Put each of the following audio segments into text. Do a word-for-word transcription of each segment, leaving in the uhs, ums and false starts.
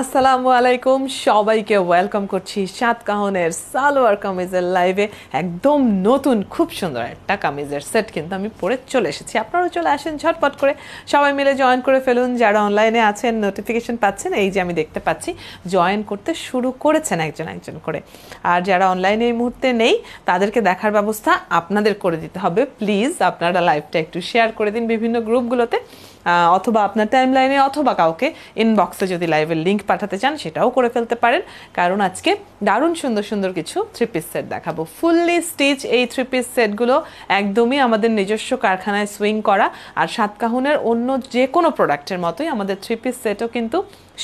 Assalamualaikum, সবাইকে welcome করছি সাতকাহনের সালোয়ার কামিজের লাইভে একদম নতুন খুব সুন্দর একটা কামিজের সেট কিন্তু আমি পরে চলে এসেছি আপনারাও চলে আসেন ঝটপট করে সবাই মিলে জয়েন করে ফেলুন যারা অনলাইনে আছেন নোটিফিকেশন পাচ্ছেন এই যে আমি দেখতে পাচ্ছি জয়েন করতে শুরু করেছেন একজন একজন করে আর যারা অনলাইনে এই মুহূর্তে নেই তাদেরকে দেখার ব্যবস্থা আপনাদের করে দিতে হবে প্লিজ আপনারা লাইভটা একটু শেয়ার করে দিন বিভিন্ন গ্রুপগুলোতে অথবা আপনার টাইমলাইনে অথবা কাউকে ইনবক্সে যদি লাইভের লিংক পাঠাতে চান সেটাও করে ফেলতে পারেন কারণ আজকে দারুণ সুন্দর সুন্দর কিছু থ্রি পিস সেট দেখাবো ফুললি স্টিচ এই থ্রি পিস সেটগুলো একদমই আমাদের নিজস্ব কারখানায় সুইং করা আর সাতকাহনের অন্য যে কোনো প্রোডাক্টের মতোই আমাদের থ্রি পিস সেটও কিন্তু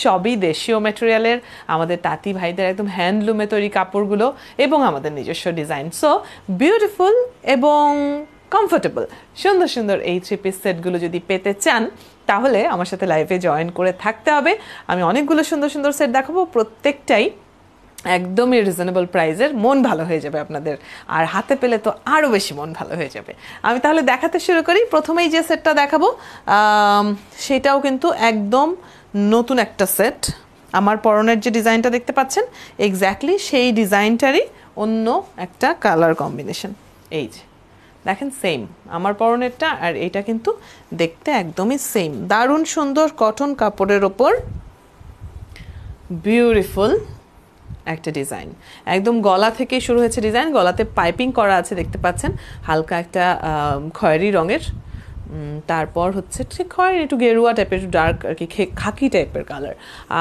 সবই দেশীয় ম্যাটেরিয়ালের আমাদের তাঁতি ভাইদের একদম হ্যান্ডলুমে তৈরি কাপড়গুলো এবং আমাদের নিজস্ব ডিজাইন সো বিউটিফুল এবং comfortable সুন্দর সুন্দর এই থ্রি পিস সেটগুলো যদি পেতে চান তাহলে আমার সাথে লাইভে জয়েন করে থাকতে হবে আমি অনেকগুলো সুন্দর সুন্দর সেট দেখাবো প্রত্যেকটাই একদমই রিজনেবল প্রাইসের মন ভালো হয়ে যাবে আপনাদের আর হাতে পেলে তো আরো বেশি মন ভালো হয়ে যাবে আমি তাহলে দেখাতে শুরু করি প্রথমেই যে সেটটা দেখাবো সেটাও কিন্তু একদম নতুন একটা সেট আমার পরনের যে ডিজাইনটা দেখতে পাচ্ছেন এক্স্যাক্টলি সেই ডিজাইনটারই অন্য একটা কালার কম্বিনেশন এই যে দেখেন সেম আমার পরনেরটা আর এটা কিন্তু দেখতে একদমই সেম দারুণ সুন্দর কটন কাপড়ের ওপর বিউটিফুল একটা ডিজাইন একদম গলা থেকে শুরু হয়েছে ডিজাইন গলাতে পাইপিং করা আছে দেখতে পাচ্ছেন হালকা একটা খয়েরি রঙের তারপর হচ্ছে ঠিক খয়েরি একটু গেরুয়া টাইপের একটু ডার্ক আর কি খাকি টাইপের কালার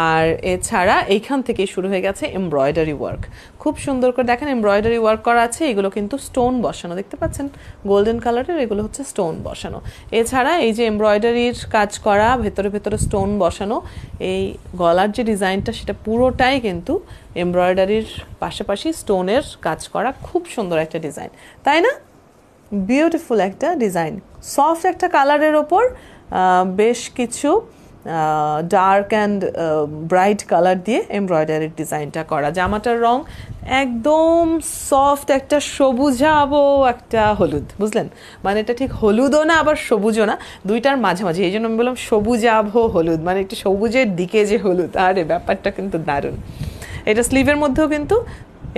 আর এছাড়া এইখান থেকে শুরু হয়ে গেছে এমব্রয়ডারি ওয়ার্ক খুব সুন্দর করে দেখেন এমব্রয়ডারি ওয়ার্ক করা আছে এগুলো কিন্তু স্টোন বসানো দেখতে পাচ্ছেন গোল্ডেন কালারের এগুলো হচ্ছে স্টোন বসানো এছাড়া এই যে এমব্রয়ডারির কাজ করা ভেতরে ভেতরে স্টোন বসানো এই গলার যে ডিজাইনটা সেটা পুরোটাই কিন্তু এমব্রয়ডারির পাশাপাশি স্টোনের কাজ করা খুব সুন্দর একটা ডিজাইন তাই না বিউটিফুল একটা ডিজাইন সফট একটা কালারের ওপর বেশ কিছু ডার্ক অ্যান্ড ব্রাইট কালার দিয়ে এমব্রয়ডারির ডিজাইনটা করা জামাটার রং একদম সফট একটা সবুজাবো একটা হলুদ বুঝলেন মানে এটা ঠিক হলুদও না আবার সবুজও না দুইটার মাঝামাঝি এই জন্য আমি বললাম সবুজাবো হলুদ মানে একটু সবুজের দিকে যে হলুদ আরে ব্যাপারটা কিন্তু দারুণ এটা স্লিভের মধ্যেও কিন্তু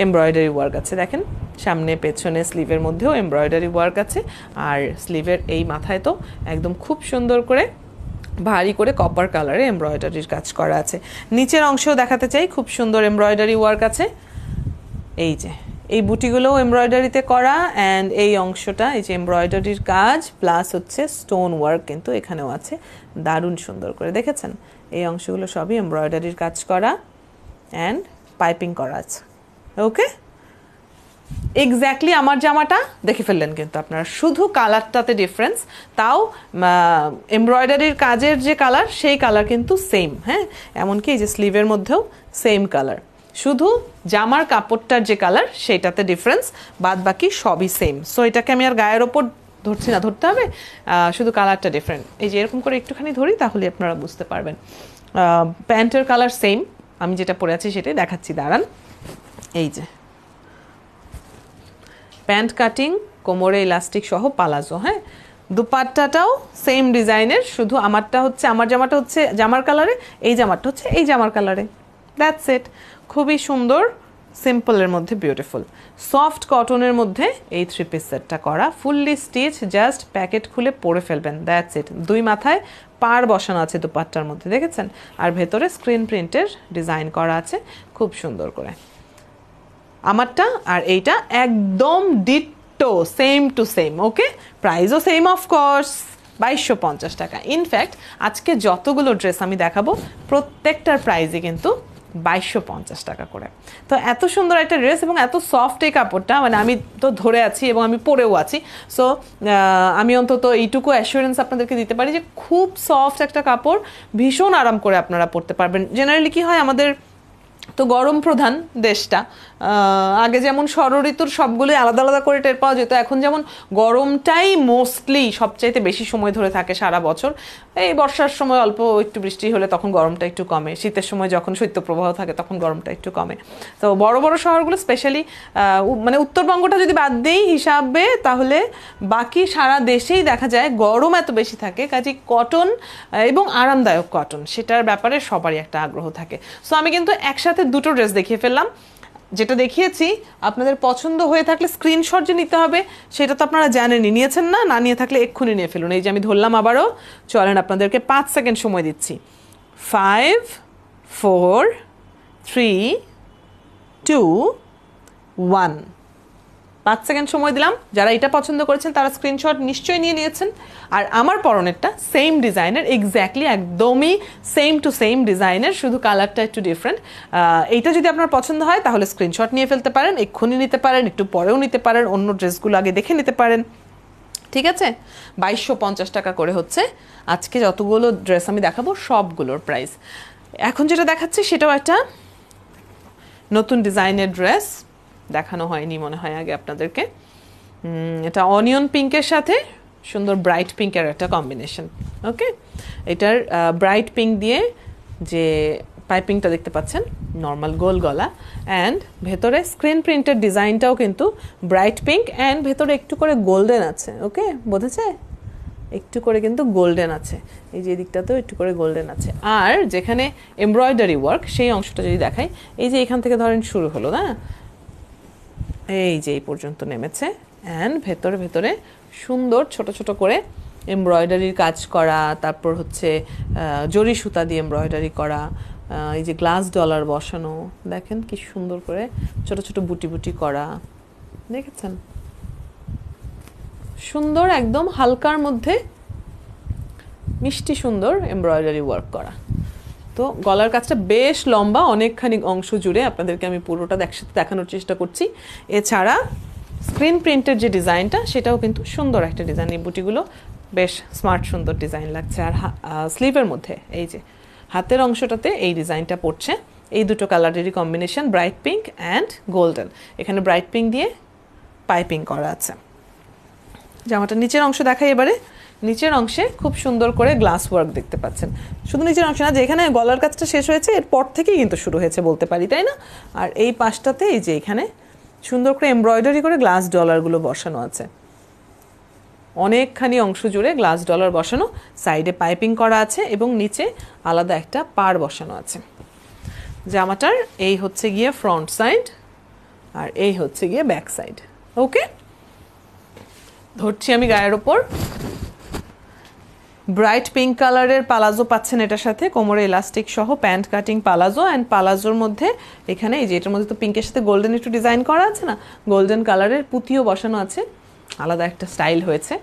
এমব্রয়ডারি ওয়ার্ক আছে দেখেন সামনে পেছনে স্লিভের মধ্যেও এমব্রয়ডারি ওয়ার্ক আছে আর স্লিভের এই মাথায় তো একদম খুব সুন্দর করে ভারী করে কপার কালারে এমব্রয়ডারির কাজ করা আছে নিচের অংশেও দেখাতে চাই খুব সুন্দর এমব্রয়ডারি ওয়ার্ক আছে এই যে এই বুটিগুলোও এমব্রয়ডারিতে করা অ্যান্ড এই অংশটা এই যে এমব্রয়ডারির কাজ প্লাস হচ্ছে স্টোন ওয়ার্ক কিন্তু এখানেও আছে দারুণ সুন্দর করে দেখেছেন এই অংশগুলো সবই এমব্রয়ডারির কাজ করা অ্যান্ড পাইপিং করা আছে ওকে এক্স্যাক্টলি আমার জামাটা দেখে ফেললেন কিন্তু আপনারা শুধু কালারটাতে ডিফারেন্স তাও এমব্রয়ডারির কাজের যে কালার সেই কালার কিন্তু সেম হ্যাঁ এমনকি এই যে স্লিভের মধ্যেও সেম কালার শুধু জামার কাপড়টার যে কালার সেইটাতে ডিফারেন্স বাদ বাকি সবই সেম সো এটাকে আমি আর গায়ের ওপর ধরছি না ধরতে হবে শুধু কালারটা ডিফারেন্ট এই যে এরকম করে একটুখানি ধরি তাহলে আপনারা বুঝতে পারবেন প্যান্টের কালার সেম আমি যেটা পরে আছি সেটাই দেখাচ্ছি দাঁড়ান এই যে প্যান্ট কাটিং কোমরে ইলাস্টিক সহ পালাজো হ্যাঁ দুপাট্টাটাও সেম ডিজাইনের শুধু আমারটা হচ্ছে আমার জামাটা হচ্ছে জামার কালারে এই জামাটা হচ্ছে এই জামার কালারে দ্যাটস ইট খুবই সুন্দর সিম্পলের মধ্যে বিউটিফুল সফট কটনের মধ্যে এই থ্রি পিস সেটটা করা ফুললি স্টিচ জাস্ট প্যাকেট খুলে পরে ফেলবেন দ্যাটস ইট দুই মাথায় পার বসানো আছে দুপাট্টার মধ্যে দেখেছেন আর ভেতরে স্ক্রিন প্রিন্টের ডিজাইন করা আছে খুব সুন্দর করে আমারটা আর এইটা একদম ditto same to same okay প্রাইসও সেম অফকোর্স বাইশশো পঞ্চাশ টাকা ইনফ্যাক্ট আজকে যতগুলো ড্রেস আমি দেখাবো প্রত্যেকটার প্রাইসই কিন্তু বাইশশো পঞ্চাশ টাকা করে তো এত সুন্দর একটা ড্রেস এবং এত সফট এই কাপড়টা মানে আমি তো ধরে আছি এবং আমি পরেও আছি সো আমি অন্তত এইটুকু অ্যাসুরেন্স আপনাদেরকে দিতে পারি যে খুব সফট একটা কাপড় ভীষণ আরাম করে আপনারা পরতে পারবেন জেনারেলি কী হয় আমাদের তো গরম প্রধান দেশটা আগে যেমন ষড়ঋতুর সবগুলোই আলাদা আলাদা করে টের পাওয়া যেত এখন যেমন গরমটাই মোস্টলি সবচাইতে বেশি সময় ধরে থাকে সারা বছর এই বর্ষার সময় অল্প একটু বৃষ্টি হলে তখন গরমটা একটু কমে শীতের সময় যখন শৈত্যপ্রবাহ থাকে তখন গরমটা একটু কমে তো বড় বড় শহরগুলো স্পেশালি মানে উত্তরবঙ্গটা যদি বাদ দেই হিসাবে তাহলে বাকি সারা দেশেই দেখা যায় গরম এত বেশি থাকে কাজেই কটন এবং আরামদায়ক কটন সেটার ব্যাপারে সবারই একটা আগ্রহ থাকে সো আমি কিন্তু একসাথে দুটো ড্রেস দেখিয়ে ফেললাম যেটা দেখিয়েছি আপনাদের পছন্দ হয়ে থাকলে স্ক্রিনশট যে নিতে হবে সেটা তো আপনারা জানেনই নিয়েছেন না না নিয়ে থাকলে এক্ষুনি নিয়ে ফেলুন এই যে আমি ধরলাম আবারও চলেন আপনাদেরকে পাঁচ সেকেন্ড সময় দিচ্ছি five four three two one পাঁচ সেকেন্ড সময় দিলাম যারা এটা পছন্দ করেছেন তারা স্ক্রিনশট নিশ্চয়ই নিয়ে নিয়েছেন আর আমার পরনেরটা সেম ডিজাইনের এক্স্যাক্টলি একদমই সেম টু সেম ডিজাইনের শুধু কালারটা একটু ডিফারেন্ট এইটা যদি আপনার পছন্দ হয় তাহলে স্ক্রিনশট নিয়ে ফেলতে পারেন এক্ষুনি নিতে পারেন একটু পরেও নিতে পারেন অন্য ড্রেসগুলো আগে দেখে নিতে পারেন ঠিক আছে বাইশশো পঞ্চাশ টাকা করে হচ্ছে আজকে যতগুলো ড্রেস আমি দেখাবো সবগুলোর প্রাইস এখন যেটা দেখাচ্ছি সেটাও একটা নতুন ডিজাইনের ড্রেস দেখানো হয়নি মনে হয় আগে আপনাদেরকে এটা অনিয়ন পিঙ্কের সাথে সুন্দর ব্রাইট পিঙ্কের একটা কম্বিনেশন ওকে এটার ব্রাইট পিঙ্ক দিয়ে যে পাইপিংটা দেখতে পাচ্ছেন নরমাল গোল গলা এন্ড ভেতরে স্ক্রিন প্রিন্টের ডিজাইনটাও কিন্তু ব্রাইট পিঙ্ক এন্ড ভেতরে একটু করে গোল্ডেন আছে ওকে বুঝেছে একটু করে কিন্তু গোল্ডেন আছে এই যে দিকটাতেও একটু করে গোল্ডেন আছে আর যেখানে এমব্রয়ডারি ওয়ার্ক সেই অংশটা যদি দেখাই এই যে এখান থেকে ধরেন শুরু হলো না এই যে এই পর্যন্ত নেমেছে এন্ড ভেতরে ভেতরে সুন্দর ছোট ছোট করে এমব্রয়ডারির কাজ করা তারপর হচ্ছে জরি সুতা দিয়ে এমব্রয়ডারি করা এই যে গ্লাস ডলার বসানো দেখেন কি সুন্দর করে ছোট ছোট বুটি বুটি করা দেখেছেন সুন্দর একদম হালকার মধ্যে মিষ্টি সুন্দর এমব্রয়ডারি ওয়ার্ক করা তো গলার কাজটা বেশ লম্বা অনেকখানি অংশ জুড়ে আপনাদেরকে আমি পুরোটা একসাথে দেখানোর চেষ্টা করছি এছাড়া স্ক্রিন প্রিন্টের যে ডিজাইনটা সেটাও কিন্তু সুন্দর একটা ডিজাইন এই বুটিগুলো বেশ স্মার্ট সুন্দর ডিজাইন লাগছে আর স্লিভের মধ্যে এই যে হাতের অংশটাতে এই ডিজাইনটা পড়ছে এই দুটো কালারেরই combination bright pink and golden এখানে ব্রাইট পিঙ্ক দিয়ে পাইপিং করা আছে জামাটার নিচের অংশ দেখাই এবারে নিচের অংশে খুব সুন্দর করে গ্লাস ওয়ার্ক দেখতে পাচ্ছেন শুধু নিচের অংশ না যেখানে গলার কাজটা শেষ হয়েছে এরপর থেকেই কিন্তু শুরু হয়েছে বলতে পারি তাই না আর এই পাশটাতে এই যে এখানে সুন্দর করে এমব্রয়ডারি করে গ্লাস ডলারগুলো বসানো আছে অনেকখানি অংশ জুড়ে গ্লাস ডলার বসানো সাইডে পাইপিং করা আছে এবং নিচে আলাদা একটা পাড় বসানো আছে জামাটার এই হচ্ছে গিয়ে ফ্রন্ট সাইড আর এই হচ্ছে গিয়ে ব্যাক সাইড ওকে ধরছি আমি গায়ের ওপর ব্রাইট পিঙ্ক কালারের পালাজো পাচ্ছেন এটার সাথে কোমরে ইলাস্টিক সহ প্যান্ট কাটিং পালাজো অ্যান্ড পালাজোর মধ্যে এখানে এই যে এটার মধ্যে তো পিঙ্কের সাথে গোল্ডেন একটু ডিজাইন করা আছে না গোল্ডেন কালারের পুঁতিও বসানো আছে আলাদা একটা স্টাইল হয়েছে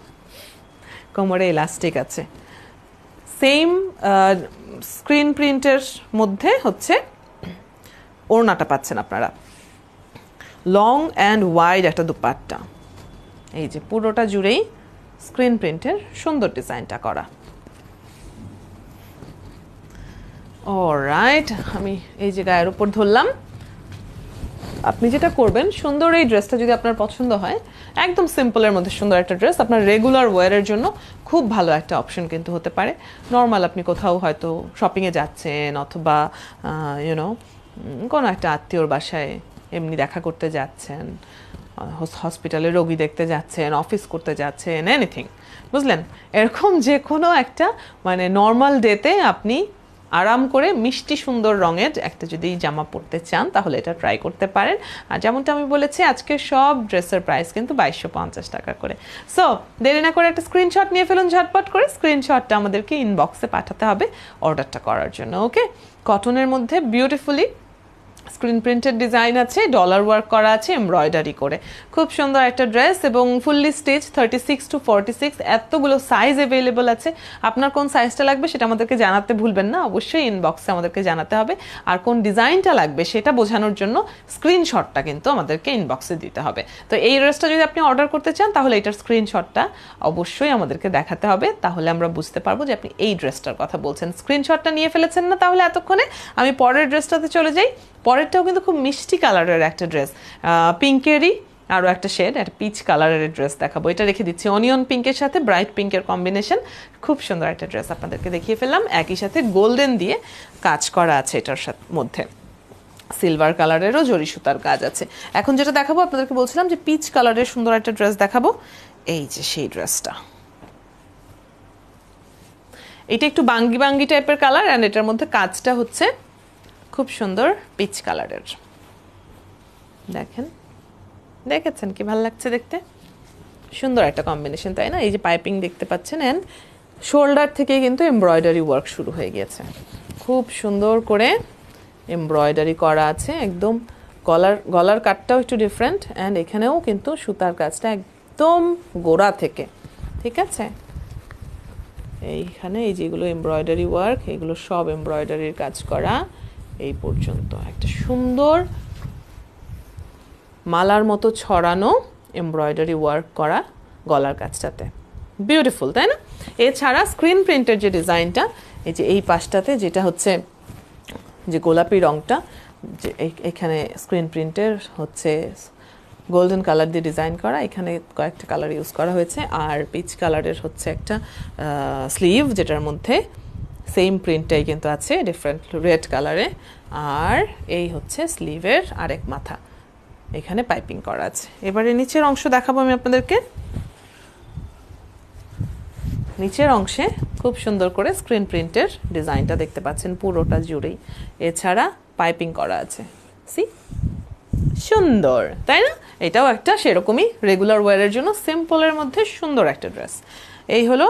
কোমরে ইলাস্টিক আছে সেম স্ক্রিন প্রিন্টের মধ্যে হচ্ছে ওড়নাটা পাচ্ছেন আপনারা লং অ্যান্ড ওয়াইড একটা দুপাট্টা এই যে পুরোটা জুড়েই স্ক্রিন প্রিন্টের সুন্দর ডিজাইনটা করা অলরাইট আমি এই যে গায়ের উপর ধরলাম আপনি যেটা করবেন সুন্দর এই ড্রেসটা যদি আপনার পছন্দ হয় একদম সিম্পলের মধ্যে সুন্দর একটা ড্রেস আপনার রেগুলার ওয়্যারের জন্য খুব ভালো একটা অপশন কিন্তু হতে পারে নর্মাল আপনি কোথাও হয়তো শপিংয়ে যাচ্ছেন অথবা ইউনো কোনো একটা আত্মীয়র বাসায় এমনি দেখা করতে যাচ্ছেন হসপিটালে রোগী দেখতে যাচ্ছেন অফিস করতে যাচ্ছেন এনিথিং বুঝলেন এরকম যে কোনো একটা মানে নর্মাল ডেতে আপনি আরাম করে মিষ্টি সুন্দর রঙের একটা যদি জামা পরতে চান তাহলে এটা ট্রাই করতে পারেন আর যেমনটা আমি বলেছি আজকে সব ড্রেসের প্রাইস কিন্তু বাইশশো পঞ্চাশ টাকা করে সো দেরি না করে একটা স্ক্রিনশট নিয়ে ফেলুন ঝটপট করে স্ক্রিনশটটা আমাদেরকে ইনবক্সে পাঠাতে হবে অর্ডারটা করার জন্য ওকে কটনের মধ্যে বিউটিফুলি স্ক্রিন প্রিন্টেড ডিজাইন আছে ডলার ওয়ার্ক করা আছে এমব্রয়ডারি করে খুব সুন্দর একটা ড্রেস এবং fully stitch thirty six to forty six এতগুলো সাইজ অ্যাভেলেবল আছে আপনার কোন সাইজটা লাগবে সেটা আমাদেরকে জানাতে ভুলবেন না অবশ্যই ইনবক্সে আমাদেরকে জানাতে হবে আর কোন ডিজাইনটা লাগবে সেটা বোঝানোর জন্য স্ক্রিনশটটা কিন্তু আমাদেরকে ইনবক্সে দিতে হবে তো এই ড্রেসটা যদি আপনি অর্ডার করতে চান তাহলে এটার স্ক্রিনশটটা অবশ্যই আমাদেরকে দেখাতে হবে তাহলে আমরা বুঝতে পারবো যে আপনি এই ড্রেসটার কথা বলছেন স্ক্রিনশটটা নিয়ে ফেলেছেন না তাহলে এতক্ষণে আমি পরের ড্রেসটাতে চলে যাই পরেরটাও কিন্তু খুব মিষ্টি কালারের একটা ড্রেস পিঙ্কেরই আর একটা শেড একটা পিচ কালারের ড্রেস দেখাবো এটা রেখে দিচ্ছি অনিয়ন পিঙ্কের সাথে ব্রাইট পিঙ্কের কম্বিনেশন খুব সুন্দর একটা ড্রেস আপনাদেরকে দেখিয়ে ফেললাম একই সাথে গোল্ডেন দিয়ে কাজ করা আছে এটার সাথে মধ্যে সিলভার কালারেরও জরি সুতার কাজ আছে এখন যেটা দেখাবো আপনাদেরকে বলছিলাম যে পিচ কালারের সুন্দর একটা ড্রেস দেখাবো এই যে সেই ড্রেসটা এটা একটু বাঙ্গি বাঙ্গি টাইপের কালার এন্ড এটার মধ্যে কাজটা হচ্ছে খুব সুন্দর পিচ কালারের দেখেন দেখেছেন কি ভালো লাগছে দেখতে সুন্দর একটা কম্বিনেশন তাই না এই যে পাইপিং দেখতে পাচ্ছেন এন্ড শোল্ডার থেকে কিন্তু এমব্রয়ডারি ওয়ার্ক শুরু হয়ে গিয়েছে খুব সুন্দর করে এমব্রয়ডারি করা আছে একদম গলার গলার কাটটাও একটু ডিফারেন্ট এন্ড এখানেও কিন্তু সুতার কাজটা একদম গোড়া থেকে ঠিক আছে এইখানে এই যেগুলো এমব্রয়ডারি ওয়ার্ক এগুলো সব এমব্রয়ডারির কাজ করা এই পর্যন্ত একটা সুন্দর মালার মতো ছড়ানো এমব্রয়ডারি ওয়ার্ক করা গলার কাজটাতে বিউটিফুল তাই না এছাড়া স্ক্রিন প্রিন্টের যে ডিজাইনটা এই যে এই পাশটাতে যেটা হচ্ছে যে গোলাপি রঙটা যে এখানে স্ক্রিন প্রিন্টের হচ্ছে গোল্ডেন কালার দিয়ে ডিজাইন করা এখানে কয়েকটা কালার ইউজ করা হয়েছে আর পিচ কালারের হচ্ছে একটা স্লিভ যেটার মধ্যে সেম প্রিন্টটাই কিন্তু আছে ডিফারেন্ট রেড কালারে আর এই হচ্ছে স্লিভের আরেক মাথা এখানে পাইপিং করা আছে এবারে নিচের অংশ দেখাবো আমি আপনাদেরকে নিচের অংশে খুব সুন্দর করে স্ক্রিন প্রিন্টের ডিজাইনটা দেখতে পাচ্ছেন পুরোটা জুড়েই এছাড়া পাইপিং করা আছে সি সুন্দর তাই না এটাও একটা সেরকমই রেগুলার ওয়্যারের জন্য সিম্পলের মধ্যে সুন্দর একটা ড্রেস এই হলো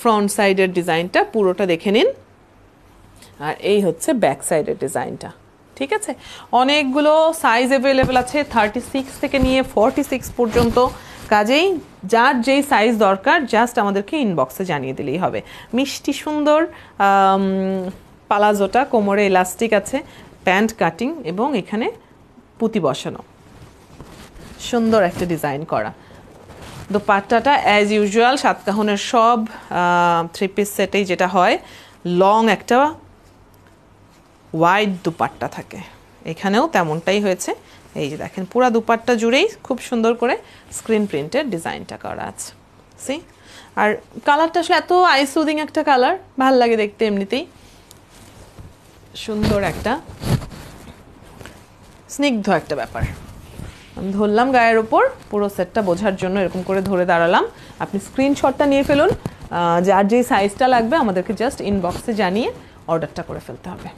ফ্রন্ট সাইডের ডিজাইনটা পুরোটা দেখে নিন আর এই হচ্ছে ব্যাক সাইডের ডিজাইনটা ঠিক আছে অনেকগুলো সাইজ অ্যাভেলেবল আছে thirty-six থেকে নিয়ে forty-six পর্যন্ত কাজেই যার যেই সাইজ দরকার জাস্ট আমাদেরকে ইনবক্সে জানিয়ে দিলেই হবে মিষ্টি সুন্দর পালাজোটা কোমরে ইলাস্টিক আছে প্যান্ট কাটিং এবং এখানে পুঁতি বসানো সুন্দর একটা ডিজাইন করা দোপাট্টাটা অ্যাজ ইউজুয়াল সাতকাহনের সব থ্রি পিস সেটেই যেটা হয় লং একটা ওয়াইড দুপাট্টা থাকে এখানেও তেমনটাই হয়েছে এই যে দেখেন পুরো দুপাট্টা জুড়েই খুব সুন্দর করে স্ক্রিন প্রিন্টের ডিজাইনটা করা আছে সি আর কালারটা আসলে এত আই সুদিং একটা কালার ভাল লাগে দেখতে এমনিতেই সুন্দর একটা স্নিগ্ধ একটা ব্যাপার আমি ধরলাম গায়ের ওপর পুরো সেটটা বোঝার জন্য এরকম করে ধরে দাঁড়ালাম আপনি স্ক্রিনশটটা নিয়ে ফেলুন যার যেই সাইজটা লাগবে আমাদেরকে জাস্ট ইনবক্সে জানিয়ে অর্ডারটা করে ফেলতে হবে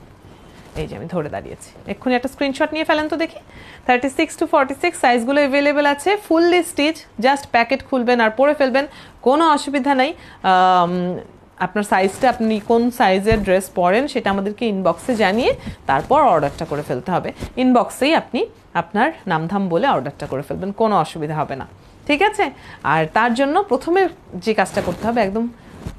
এই যে আমি ধরে দাঁড়িয়েছি এক্ষুনি একটা স্ক্রিনশট নিয়ে ফেলেন তো দেখি thirty six to forty six সাইজগুলো অ্যাভেলেবেল আছে ফুললি স্টিচ জাস্ট প্যাকেট খুলবেন আর পরে ফেলবেন কোনো অসুবিধা নাই আপনার সাইজটা আপনি কোন সাইজের ড্রেস পরেন সেটা আমাদেরকে ইনবক্সে জানিয়ে তারপর অর্ডারটা করে ফেলতে হবে ইনবক্সেই আপনি আপনার নামধাম বলে অর্ডারটা করে ফেলবেন কোনো অসুবিধা হবে না ঠিক আছে আর তার জন্য প্রথমে যে কাজটা করতে হবে একদম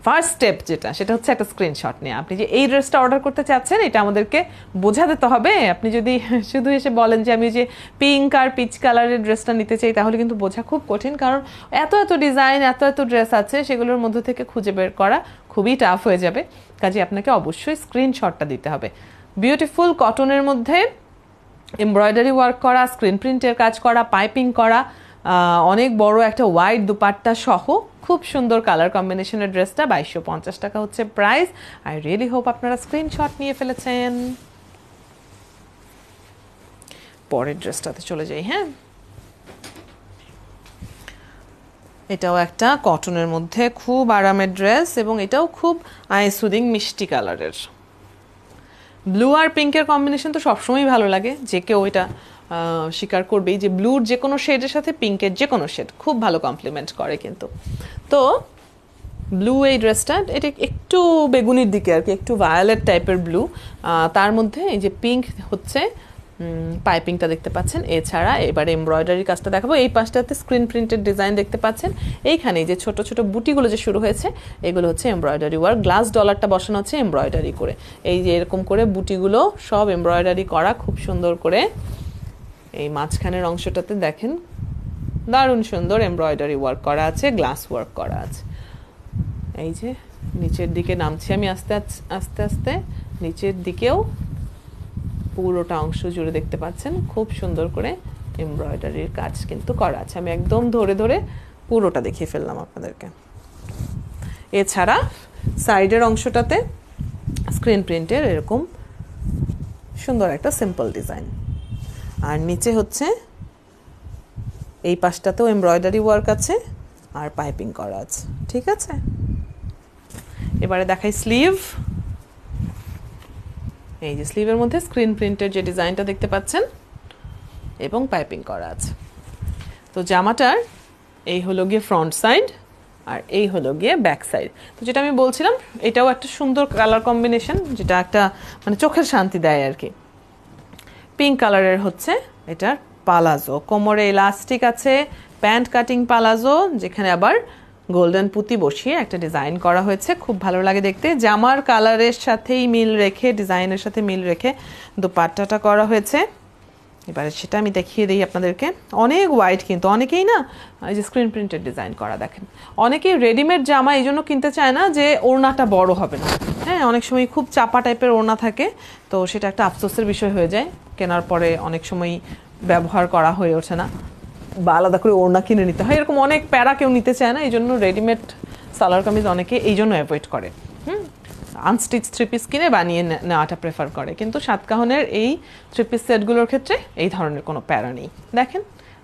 ফার্স্ট স্টেপ যেটা সেটা হচ্ছে একটা স্ক্রিনশট নিয়ে আপনি যে এই ড্রেসটা অর্ডার করতে চাচ্ছেন এটা আমাদেরকে বোঝাতে তো হবে আপনি যদি শুধু এসে বলেন যে আমি যে পিঙ্ক আর পিচ কালারের ড্রেসটা নিতে চাই তাহলে কিন্তু বোঝা খুব কঠিন কারণ এত এত ডিজাইন এত এত ড্রেস আছে সেগুলোর মধ্যে থেকে খুঁজে বের করা খুবই টাফ হয়ে যাবে কাজে আপনাকে অবশ্যই স্ক্রিনশটটা দিতে হবে বিউটিফুল কটনের মধ্যে এমব্রয়ডারি ওয়ার্ক করা স্ক্রিন প্রিন্টের কাজ করা পাইপিং করা অনেক বড় একটা ওয়াইড দুপাট্টা সহ খুব সুন্দর কালার কম্বিনেশনের ড্রেসটা বাইশশো পঞ্চাশ টাকা হচ্ছে প্রাইস আই রিয়েলি হোপ আপনারা স্ক্রিনশট নিয়ে ফেলেছেন পরের ড্রেসটাতে চলে যাই হ্যাঁ এটাও একটা কটনের মধ্যে খুব আরামের ড্রেস এবং এটাও খুব আই সুদিং মিষ্টি কালারের ব্লু আর পিঙ্কের কম্বিনেশন তো সবসময়ই ভালো লাগে যে কেউ এটা স্বীকার করবেই যে ব্লুর যে কোনো শেডের সাথে পিঙ্কের যে কোনো শেড খুব ভালো কমপ্লিমেন্ট করে কিন্তু তো ব্লু এই ড্রেসটা এটা একটু বেগুনির দিকে আর কি একটু ভায়োলেট টাইপের ব্লু তার মধ্যে এই যে পিঙ্ক হচ্ছে পাইপিংটা দেখতে পাচ্ছেন এছাড়া এবারে এমব্রয়ডারির কাজটা দেখাবো এই পাশটাতে স্ক্রিন প্রিন্টেড ডিজাইন দেখতে পাচ্ছেন এইখানে যে ছোট ছোট বুটিগুলো যে শুরু হয়েছে এগুলো হচ্ছে এমব্রয়ডারি ওয়ার্ক গ্লাস ডলারটা বসানো হচ্ছে এমব্রয়ডারি করে এই যে এরকম করে বুটিগুলো সব এমব্রয়ডারি করা খুব সুন্দর করে এই মাঝখানের অংশটাতে দেখেন দারুণ সুন্দর এমব্রয়ডারি ওয়ার্ক করা আছে গ্লাস ওয়ার্ক করা আছে এই যে নিচের দিকে নামছি আমি আস্তে আস্তে আস্তে নিচের দিকেও পুরোটা অংশ জুড়ে দেখতে পাচ্ছেন খুব সুন্দর করে এমব্রয়ডারির কাজ কিন্তু করা আছে। আমি একদম ধরে ধরে পুরোটা দেখিয়ে ফেললাম আপনাদেরকে। এছাড়া সাইডের অংশটাতে স্ক্রিন প্রিন্টের এরকম সুন্দর একটা সিম্পল ডিজাইন, আর নিচে হচ্ছে এই পাশটাতেও এমব্রয়ডারি ওয়ার্ক আছে আর পাইপিং করা আছে। ঠিক আছে, এবারে দেখাই স্লিভ। এই যে স্লিভের মধ্যে স্ক্রিন প্রিন্টের যে ডিজাইনটা দেখতে পাচ্ছেন এবং পাইপিং করা আছে। তো জামাটার এই হলো গিয়ে ফ্রন্ট সাইড আর এই হলো গিয়ে ব্যাক সাইড। তো যেটা আমি বলছিলাম এটাও একটা সুন্দর কালার কম্বিনেশন, যেটা একটা মানে চোখের শান্তি দেয় আর কি। পিঙ্ক কালারের হচ্ছে এটার পালাজো, কোমরে ইলাস্টিক আছে, প্যান্ট কাটিং পালাজো, যেখানে আবার গোল্ডেন পুঁতি বসিয়ে একটা ডিজাইন করা হয়েছে। খুব ভালো লাগে দেখতে। জামার কালারের সাথেই মিল রেখে, ডিজাইনের সাথে মিল রেখে দোপাট্টাটা করা হয়েছে। এবারে সেটা আমি দেখিয়ে দিই আপনাদেরকে। অনেক ওয়াইড কিন্তু অনেকেই না এই যে স্ক্রিন প্রিন্টের ডিজাইন করা দেখেন, অনেকেই রেডিমেড জামা এই জন্য কিনতে চায় না যে ওড়নাটা বড় হবে না। হ্যাঁ, অনেক সময় খুব চাপা টাইপের ওড়না থাকে, তো সেটা একটা আফসোসের বিষয় হয়ে যায়, কেনার পরে অনেক সময় ব্যবহার করা হয়ে ওঠে না বা আলাদা করে ওড়না কিনে নিতে হয়। এরকম অনেক প্যারা কেউ নিতে চায় না, এই জন্য রেডিমেড সালোয়ার কামিজ অনেকে এই জন্য অ্যাভয়েড করে। হুম, আনস্টিচ থ্রি পিস কিনে বানিয়ে নেওয়াটা প্রেফার করে, কিন্তু সাতকাহনের এই থ্রি পিস সেটগুলোর ক্ষেত্রে এই ধরনের কোনো প্যারা নেই। দেখেন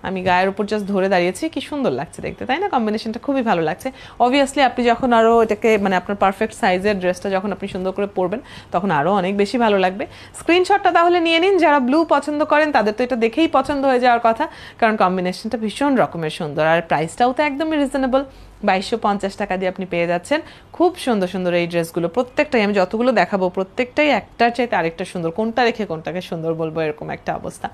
আমি গায়ের উপর জাস্ট ধরে দাঁড়িয়েছি, কি সুন্দর লাগছে দেখতে, তাই না? কম্বিনেশনটা খুবই ভালো লাগছে। অবভিয়াসলি আপনি যখন আরও এটাকে মানে আপনার পারফেক্ট সাইজের ড্রেসটা যখন আপনি সুন্দর করে পরবেন তখন আরও অনেক বেশি ভালো লাগবে। স্ক্রিনশটটা তাহলে নিয়ে নিন। যারা ব্লু পছন্দ করেন তাদের তো এটা দেখেই পছন্দ হয়ে যাওয়ার কথা, কারণ কম্বিনেশনটা ভীষণ রকমের সুন্দর, আর প্রাইসটাও তো একদমই রিজনেবল। বাইশশো পঞ্চাশ টাকা দিয়ে আপনি পেয়ে যাচ্ছেন খুব সুন্দর সুন্দর এই ড্রেসগুলো। প্রত্যেকটাই আমি যতগুলো দেখাবো প্রত্যেকটাই একটার চাইতে আরেকটা সুন্দর, কোনটা রেখে কোনটাকে সুন্দর বলবো এরকম একটা অবস্থা।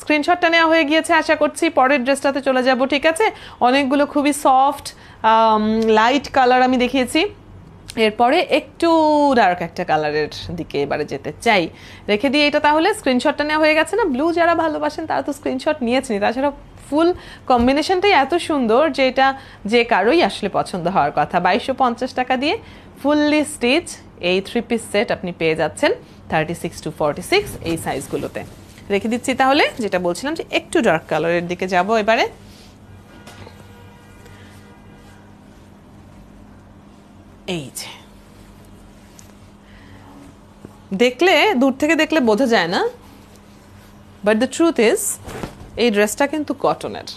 স্ক্রিনশটটা নেওয়া হয়ে গিয়েছে, আশা করছি পরের ড্রেসটাতে চলে যাব। ঠিক আছে, অনেকগুলো খুবই সফট লাইট কালার আমি দেখিয়েছি, এরপরে একটু ডার্ক একটা কালারের দিকে এবারে যেতে চাই। রেখে দিয়ে এটা তাহলে স্ক্রিনশটটা নেওয়া হয়ে গেছে না? ব্লু যারা ভালোবাসেন তারা তো স্ক্রিনশট নিয়েছেন, তাছাড়া ফুল কম্বিনেশনটাই এত সুন্দর যে এটা যে কারোই আসলে পছন্দ হওয়ার কথা। বাইশশো পঞ্চাশ টাকা দিয়ে ফুললি স্টিচ এই থ্রি পিস সেট আপনি পেয়ে যাচ্ছেন thirty six to forty six এই সাইজগুলোতে। রেখে দিচ্ছি তাহলে, যেটা বলছিলাম যে একটু ডার্ক কালারের দিকে যাব এবারে। এই যে দেখলে, দূর থেকে দেখলে বোঝা যায় না, বাট দ্য ট্রুথ ইজ এই ড্রেসটা কিন্তু কটনের,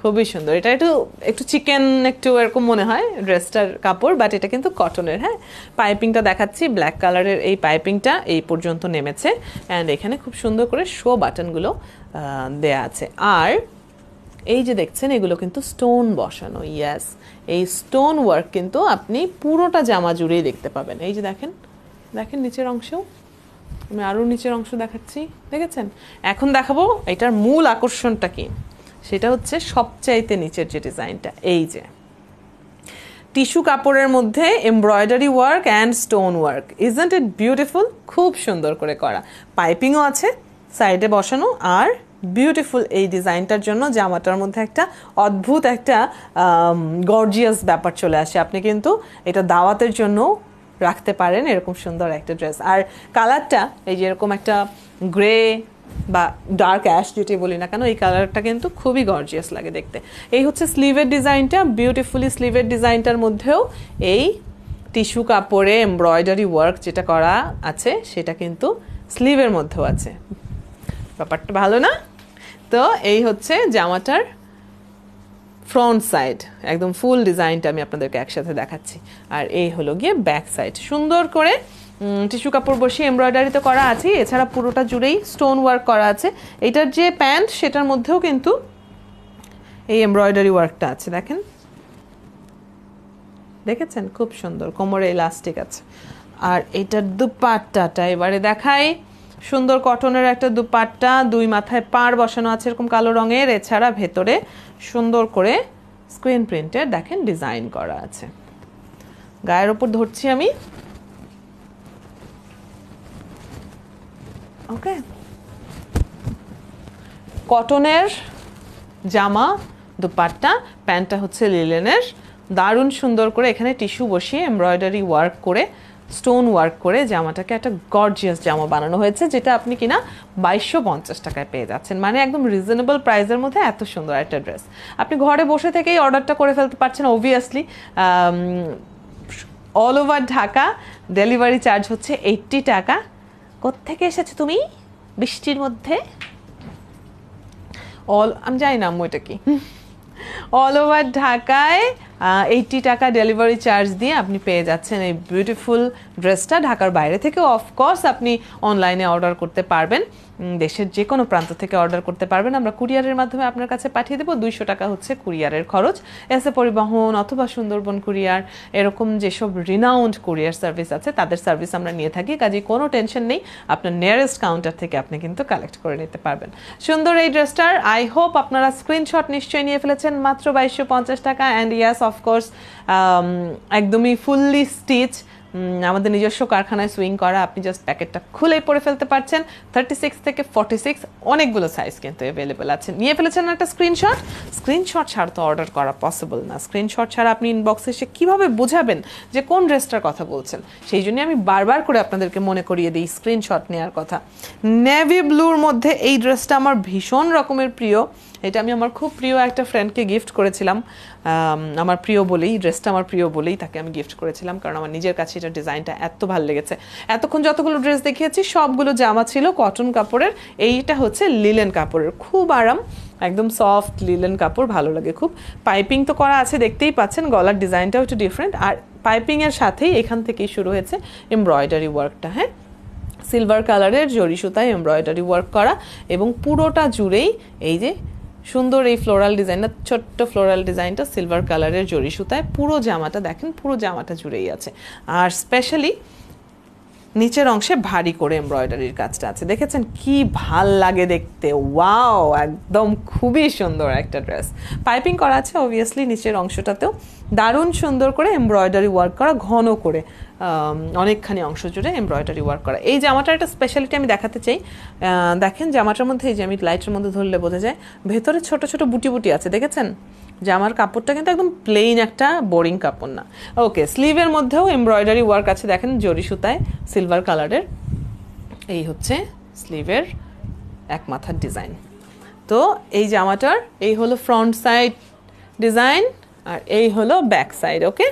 খুবই সুন্দর। এটা একটু একটু চিকেন একটু এরকম মনে হয় ড্রেসটার কাপড়, বাট এটা কিন্তু কটনের। হ্যাঁ, পাইপিংটা দেখাচ্ছি, ব্ল্যাক কালারের এই পাইপিংটা এই পর্যন্ত নেমেছে, অ্যান্ড এখানে খুব সুন্দর করে শো বাটনগুলো দেয়া আছে। আর এই যে দেখছেন এগুলো কিন্তু স্টোন বসানো। ইয়াস, এই স্টোন ওয়ার্ক কিন্তু আপনি পুরোটা জামা জুড়েই দেখতে পাবেন। এই যে দেখেন, দেখেন নিচের অংশ, আমি আরও নিচের অংশ দেখাচ্ছি, দেখেছেন? এখন দেখাবো এটার মূল আকর্ষণটা কি, সেটা হচ্ছে সবচাইতে নিচের যে ডিজাইনটা। এই যে টিস্যু কাপড়ের মধ্যে embroidery work and stone work, isn't it beautiful? খুব সুন্দর করে করা, পাইপিংও আছে সাইডে বসানো, আর বিউটিফুল এই ডিজাইনটার জন্য জামাটার মধ্যে একটা অদ্ভুত একটা গর্জিয়াস ব্যাপার চলে আসে। আপনি কিন্তু এটা দাওয়াতের জন্য রাখতে পারেন, এরকম সুন্দর একটা ড্রেস। আর কালারটা এই যে এরকম একটা গ্রে বা ডার্ক অ্যাশ যেটি বলি না কেন, এই কালারটা কিন্তু খুবই গর্জিয়াস লাগে দেখতে। এই হচ্ছে স্লিভের ডিজাইনটা, বিউটিফুলি স্লিভের ডিজাইনটার মধ্যেও এই টিস্যু কাপড়ে এমব্রয়ডারি ওয়ার্ক যেটা করা আছে সেটা কিন্তু স্লিভের মধ্যেও আছে। ব্যাপারটা ভালো না? তো এই হচ্ছে জামাটার ফ্রন্ট সাইড, একদম ফুল ডিজাইনটা আমি আপনাদেরকে একসাথে দেখাচ্ছি। আর এই হলো গিয়ে ব্যাক সাইড, সুন্দর করে টিস্যু কাপড় বসিয়ে এমব্রয়ডারি তো করা আছে, এছাড়া পুরোটা জুড়েই স্টোন ওয়ার্ক করা আছে। এটার যে প্যান্ট সেটার মধ্যেও কিন্তু এই এমব্রয়ডারি ওয়ার্কটা আছে, দেখেন, দেখেছেন? খুব সুন্দর, কোমরে ইলাস্টিক আছে। আর এটার দুপাট্টাটা এবারে দেখাই, সুন্দর কটনের একটা দুপাট্টা, দুই মাথায় পাড় বসানো আছে এরকম কালো রঙের, এছাড়া ভেতরে সুন্দর করে স্ক্রিন প্রিন্টের দেখেন ডিজাইন করা আছে। গায়ের ওপর ধরছি আমি, ওকে। কটনের জামা, দুপাট্টা, প্যান্টটা হচ্ছে লিলেনের, দারুণ সুন্দর করে এখানে টিস্যু বসিয়ে এমব্রয়ডারি ওয়ার্ক করে স্টোন ওয়ার্ক করে জামাটাকে একটা গর্জিয়াস জামা বানানো হয়েছে যেটা আপনি কিনা বাইশশো পঞ্চাশ টাকায় পেয়ে যাচ্ছেন মানে একদম রিজনেবল প্রাইসের মধ্যে এত সুন্দর একটা ড্রেস আপনি ঘরে বসে থেকেই অর্ডারটা করে ফেলতে পারছেন obviously all over Dhaka delivery charge হচ্ছে eighty টাকা কোথা থেকে এসেছ তুমি বৃষ্টির মধ্যে all আমি জানি না ওটা কি all over Dhaka eighty টাকা delivery charge দিয়ে আপনি পেয়ে যাচ্ছেন এই বিউটিফুল ড্রেসটা ঢাকার বাইরে থেকে অফ কোর্স আপনি অনলাইনে অর্ডার করতে পারবেন দেশের যে কোনো প্রান্ত থেকে অর্ডার করতে পারবেন আমরা কুরিয়ারের মাধ্যমে আপনার কাছে পাঠিয়ে দেব দুইশো টাকা হচ্ছে কুরিয়ারের খরচ এসে পরিবহন অথবা সুন্দরবন কুরিয়ার এরকম যে সব রিনাউন্ড কুরিয়ার সার্ভিস আছে তাদের সার্ভিস আমরা নিয়ে থাকি কাজেই কোনো টেনশন নেই আপনার নিয়ারেস্ট কাউন্টার থেকে আপনি কিন্তু কালেক্ট করে নিতে পারবেন সুন্দর এই ড্রেসটার আই হোপ আপনারা স্ক্রিনশট নিশ্চয়ই নিয়ে ফেলেছেন মাত্র বাইশশো পঞ্চাশ টাকা এন্ড ইয়াস অফ কোর্স একদমই ফুললি স্টিচ আমাদের নিজস্ব কারখানায় সুইং করা আপনি জাস্ট প্যাকেটটা খুলে পড়ে ফেলতে পারছেন thirty-six থেকে forty-six অনেকগুলো সাইজ কিন্তু अवेलेबल আছে নিয়ে ফেলেছেন একটা স্ক্রিনশট স্ক্রিনশট ছাড়া তো অর্ডার করা পসিবল না স্ক্রিনশট ছাড়া আপনি ইনবক্সে এসে কিভাবে বোঝাবেন যে কোন ড্রেসটার কথা বলছেন সেইজন্য আমি বারবার করে আপনাদেরকে মনে করিয়ে দেই স্ক্রিনশট নেয়ার কথা নেভি ব্লুর মধ্যে এই ড্রেসটা আমার ভীষণ রকমের প্রিয় এটা আমি আমার খুব প্রিয় একটা ফ্রেন্ডকে গিফট করেছিলাম আমার প্রিয় বলেই ড্রেসটা আমার প্রিয় বলেই তাকে আমি গিফট করেছিলাম কারণ আমার নিজের কাছে এটা ডিজাইনটা এত ভালো লেগেছে এতক্ষণ যতগুলো ড্রেস দেখিয়েছি সবগুলো জামা ছিল কটন কাপড়ের এইটা হচ্ছে লিলেন কাপড়ের খুব আরাম একদম সফট লিলেন কাপড় ভালো লাগে খুব পাইপিং তো করা আছে দেখতেই পাচ্ছেন গলার ডিজাইনটাও একটু ডিফারেন্ট আর পাইপিং এর সাথেই এখান থেকেই শুরু হয়েছে এমব্রয়ডারি ওয়ার্কটা হ্যাঁ সিলভার কালারের জরি সুতায় এমব্রয়ডারি ওয়ার্ক করা এবং পুরোটা জুড়েই এই যে সুন্দর এই ফ্লোরাল ডিজাইনটা ছোট্ট ফ্লোরাল ডিজাইনটা সিলভার কালারের জরি সুতায় পুরো জামাটা দেখেন পুরো জামাটা জুড়েই আছে আর স্পেশালি নিচের অংশে ভারী করে এমব্রয়ডারির কাজটা আছে দেখেছেন কি ভাল লাগে দেখতে ওয়াও একদম খুবই সুন্দর একটা ড্রেস পাইপিং করা আছে obviously নিচের অংশটাতেও দারুণ সুন্দর করে এমব্রয়ডারি ওয়ার্ক করা ঘন করে অনেকখানি অংশ জুড়ে এমব্রয়ডারি ওয়ার্ক করা এই জামাটার একটা স্পেশালিটি আমি দেখাতে চাই দেখেন জামাটার মধ্যে এই যে আমি লাইটের মধ্যে ধরলে বোঝা যায় ভেতরে ছোট ছোট বুটি বুটি আছে দেখেছেন জামার কাপড়টা কিন্তু একদম প্লেন একটা বোরিং কাপড় না ওকে স্লিভের মধ্যেও এমব্রয়ডারি ওয়ার্ক আছে দেখেন জরি সুতায় সিলভার কালারের এই হচ্ছে স্লিভের এক মাথার ডিজাইন তো এই জামাটার এই হলো ফ্রন্ট সাইড ডিজাইন আর এই হলো ব্যাক সাইড ওকে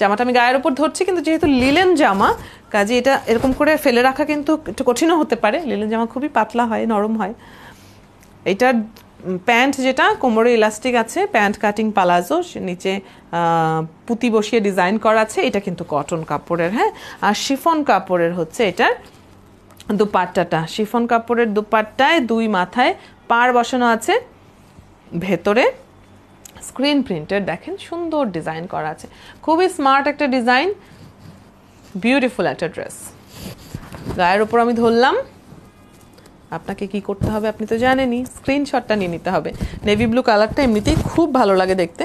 জামাটা আমি গায়ের উপর ধরছি কিন্তু যেহেতু লিলেন জামা কাজে এটা এরকম করে ফেলে রাখা কিন্তু একটু কঠিনও হতে পারে লিলেন জামা খুবই পাতলা হয় নরম হয় এটা প্যান্ট যেটা কোমরে ইলাস্টিক আছে প্যান্ট কাটিং পালাজো নিচে পুঁতি বসিয়ে ডিজাইন করা আছে এটা কিন্তু কটন কাপড়ের হ্যাঁ আর শিফন কাপড়ের হচ্ছে এটার দুপাট্টাটা শিফন কাপড়ের দুপাট্টায় দুই মাথায় পাড় বসানো আছে ভেতরে স্ক্রিন প্রিন্টের দেখেন সুন্দর ডিজাইন করা আছে খুবই স্মার্ট একটা ডিজাইন বিউটিফুল একটা ড্রেস গায়ের উপর আমি ধরলাম আপনাকে কি করতে হবে আপনি তো জানেনই স্ক্রিনশটটা নিয়ে নিতে হবে নেভি ব্লু কালারটা এমনিতেই খুব ভালো লাগে দেখতে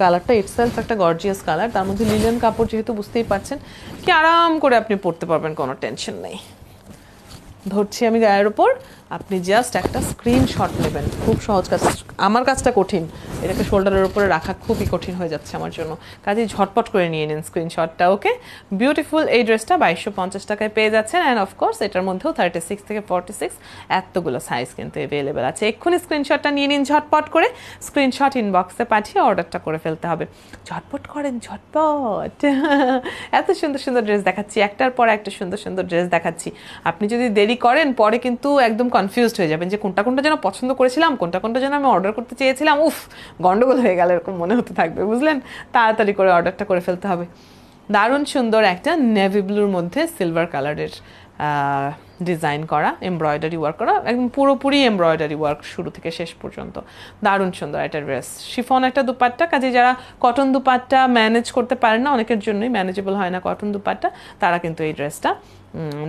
কালারটা ইটসেলফ একটা গর্জিয়াস কালার তার মধ্যে লিলেন কাপড় যেহেতু বুঝতেই পারছেন কি আরাম করে আপনি পরতে পারবেন কোনো টেনশন নেই ধরছি আমি গায়ের উপর আপনি জাস্ট একটা স্ক্রিনশট নেবেন খুব সহজ কাজ আমার কাজটা কঠিন এটাকে শোল্ডারের উপরে রাখা খুবই কঠিন হয়ে যাচ্ছে আমার জন্য কাজেই ঝটপট করে নিয়ে নিন স্ক্রিনশটটা ওকে বিউটিফুল এই ড্রেসটা বাইশশো পঞ্চাশ টাকায় পেয়ে যাচ্ছেন অ্যান্ড অফকোর্স এটার মধ্যেও থার্টি সিক্স থেকে ফর্টি সিক্স এতগুলো সাইজ কিন্তু অ্যাভেলেবেল আছে এক্ষুনি স্ক্রিনশটটা নিয়ে নিন ঝটপট করে স্ক্রিনশট ইনবক্সে পাঠিয়ে অর্ডারটা করে ফেলতে হবে ঝটপট করেন ঝটপট এত সুন্দর সুন্দর ড্রেস দেখাচ্ছি একটার পর একটা সুন্দর সুন্দর ড্রেস দেখাচ্ছি আপনি যদি দেরি করেন পরে কিন্তু একদম কনফিউজড হয়ে যাবেন যে কোনটা কোনটা যেন পছন্দ করেছিলাম কোনটা কোনটা যেন আমি অর্ডার করতে চেয়েছিলাম উফ গন্ডগোল হয়ে গেল এরকম মনে হতে থাকবে বুঝলেন তাড়াতাড়ি করে অর্ডারটা করে ফেলতে হবে দারুণ সুন্দর একটা নেভি ব্লুর মধ্যে সিলভার কালারের ডিজাইন করা এমব্রয়ডারি ওয়ার্ক করা একদম পুরোপুরি এমব্রয়ডারি ওয়ার্ক শুরু থেকে শেষ পর্যন্ত দারুণ সুন্দর একটা ড্রেস শিফন একটা দুপাট্টা কাজে যারা কটন দুপাট্টা ম্যানেজ করতে পারেন না অনেকের জন্যই ম্যানেজেবল হয় না কটন দুপাট্টা তারা কিন্তু এই ড্রেসটা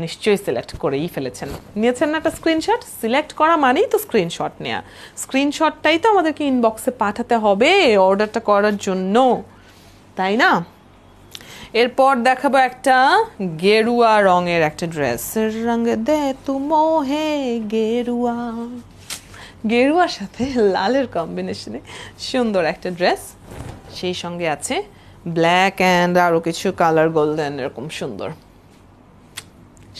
নিশ্চয়ই সিলেক্ট করেই ফেলেছেন নিয়েছেন না একটা স্ক্রিনশট সিলেক্ট করা মানেই তো স্ক্রিনশট নেওয়া স্ক্রিনশটটাই তো আমাদেরকে ইনবক্সে পাঠাতে হবে অর্ডারটা করার জন্য তাই না এরপর দেখাবো একটা গেরুয়া রঙের একটা ড্রেস রঙে দে তু মোহে গেরুয়া গেরুয়ার সাথে লালের কম্বিনেশনে সুন্দর একটা ড্রেস সেই সঙ্গে আছে black and aro kichu color golden erokom sundor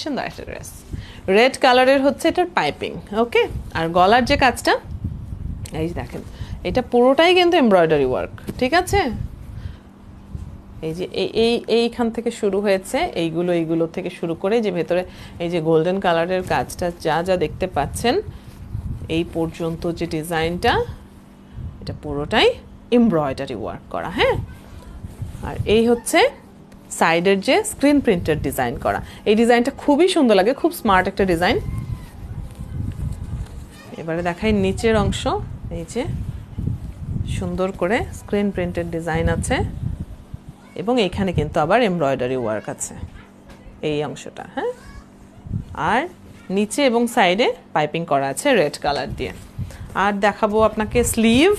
sundor ekta dress red color er hocche etar piping okay ar golar je kajta ei dekhen eta purotai kintu embroidery work thik ache এই যে এই এইখান থেকে শুরু হয়েছে এইগুলো এইগুলো থেকে শুরু করে যে ভিতরে এই যে গোল্ডেন কালারের কাজটা যা যা দেখতে পাচ্ছেন এই পর্যন্ত যে ডিজাইনটা এটা পুরোটাই এমব্রয়ডারি ওয়ার্ক করা হ্যাঁ আর এই হচ্ছে সাইডের যে স্ক্রিন প্রিন্টেড ডিজাইন করা এই ডিজাইনটা খুবই সুন্দর লাগে খুব স্মার্ট একটা ডিজাইন এবারে দেখাই নিচের অংশ এই যে সুন্দর করে স্ক্রিন প্রিন্টেড ডিজাইন আছে এবং এখানে কিন্তু আবার এমব্রয়ডারি ওয়ার্ক আছে এই অংশটা হ্যাঁ আর নিচে এবং সাইডে পাইপিং করা আছে রেড কালার দিয়ে আর দেখাবো আপনাকে sleeve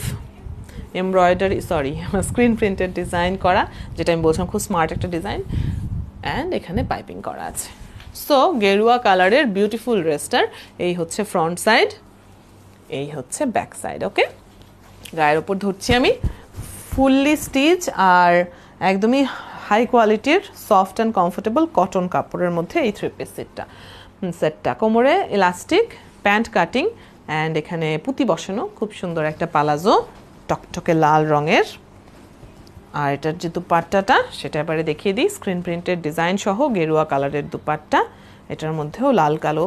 embroidery sorry screen printed design করা যেটা আমি বলছিলাম খুব স্মার্ট একটা ডিজাইন এন্ড এখানে পাইপিং করা আছে সো গেরুয়া কালারের বিউটিফুল ড্রেসটার এই হচ্ছে ফ্রন্ট সাইড এই হচ্ছে ব্যাক সাইড ওকে গায়ের উপর ধরছি আমি ফুললি স্টিচ আর একদমই হাই কোয়ালিটির সফট এন্ড কমফোর্টেবল কটন কাপড়ের মধ্যে এই থ্রি পিস সেটটা সেটটা কোমরে ইলাস্টিক প্যান্ট কাটিং এন্ড এখানে পুঁতি বসানো খুব সুন্দর একটা পালাজো টকটকে লাল রঙের আর এটার যে দুপাট্টাটা সেটা এবারে দেখিয়ে দিই স্ক্রিন প্রিন্টেড ডিজাইন সহ গেরুয়া কালারের দুপাট্টা এটার মধ্যেও লাল কালো